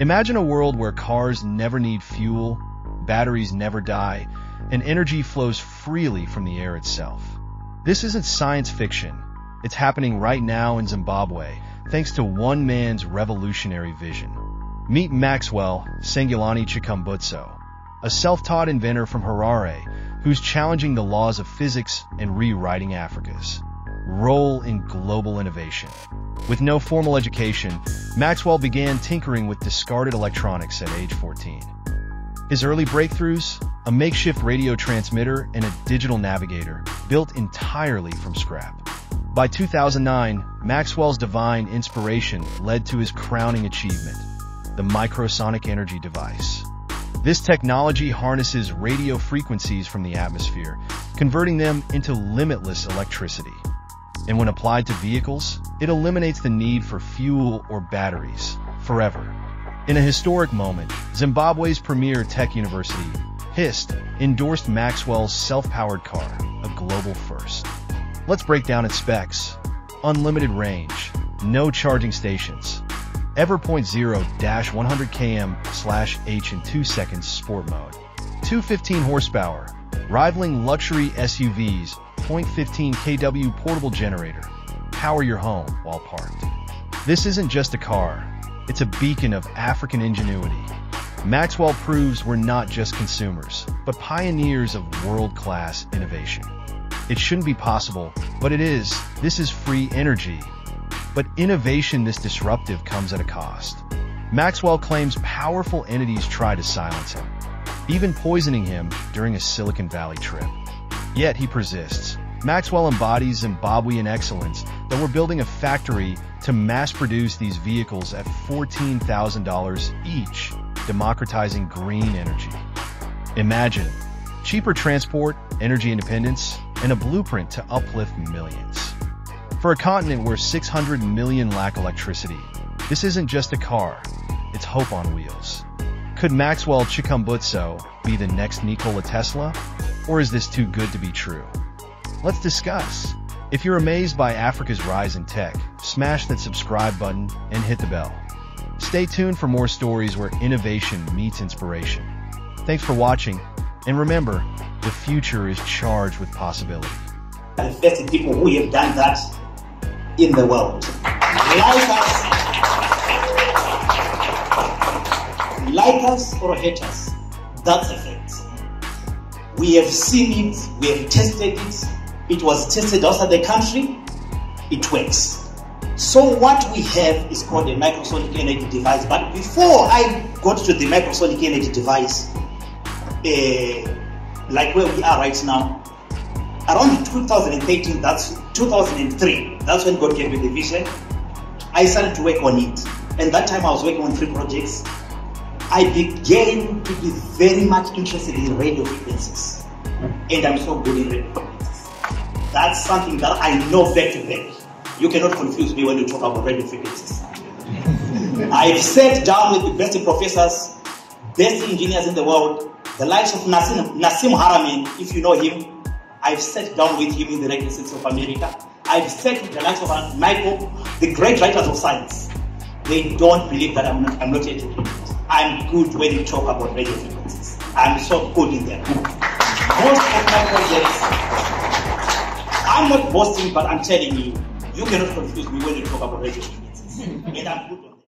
Imagine a world where cars never need fuel, batteries never die, and energy flows freely from the air itself. This isn't science fiction. It's happening right now in Zimbabwe, thanks to one man's revolutionary vision. Meet Maxwell Sangulani Chikumbutso, a self-taught inventor from Harare who's challenging the laws of physics and rewriting Africa's role in global innovation. With no formal education, Maxwell began tinkering with discarded electronics at age 14. His early breakthroughs, a makeshift radio transmitter and a digital navigator, built entirely from scrap. By 2009, Maxwell's divine inspiration led to his crowning achievement, the Microsonic Energy Device. This technology harnesses radio frequencies from the atmosphere, converting them into limitless electricity. And when applied to vehicles, it eliminates the need for fuel or batteries forever. In a historic moment, Zimbabwe's premier tech university, HIST, endorsed Maxwell's self-powered car, a global first. Let's break down its specs. Unlimited range, no charging stations, ever 0.0-100 km/h in 2 seconds sport mode, 215 horsepower, rivaling luxury SUVs, 0.15 kW portable generator, power your home while parked. This isn't just a car, it's a beacon of African ingenuity. Maxwell proves we're not just consumers, but pioneers of world-class innovation. It shouldn't be possible, but it is. This is free energy. But innovation this disruptive comes at a cost. Maxwell claims powerful entities try to silence him, even poisoning him during a Silicon Valley trip. Yet he persists. Maxwell embodies Zimbabwean excellence, that we're building a factory to mass-produce these vehicles at $14,000 each, democratizing green energy. Imagine cheaper transport, energy independence, and a blueprint to uplift millions. For a continent where 600 million lack electricity, this isn't just a car, it's hope on wheels. Could Maxwell Chikumbutso be the next Nikola Tesla? Or is this too good to be true? Let's discuss. If you're amazed by Africa's rise in tech, smash that subscribe button and hit the bell. Stay tuned for more stories where innovation meets inspiration. Thanks for watching, and remember, the future is charged with possibility. And 30 people who have done that in the world. Like us or hate us, that's a fact. We have seen it, we have tested it, it was tested outside the country, it works. So what we have is called a microsonic energy device. But before I got to the microsonic energy device, like where we are right now, around 2013, that's 2003, that's when God gave me the vision. I started to work on it, and that time I was working on 3 projects. I began to be very much interested in radio frequencies, and I'm so good in radio frequencies. That's something that I know back to back. You cannot confuse me when you talk about radio frequencies. I've sat down with the best professors, best engineers in the world, the likes of Nassim Haramin, if you know him. I've sat down with him in the United States of America. I've sat with the likes of Michael, the great writers of science. They don't believe that I'm not educated. I'm good when you talk about radio frequencies. I'm so good in them. Most of my projects, I'm not boasting, but I'm telling you, you cannot confuse me when you talk about radio frequencies. And I'm good.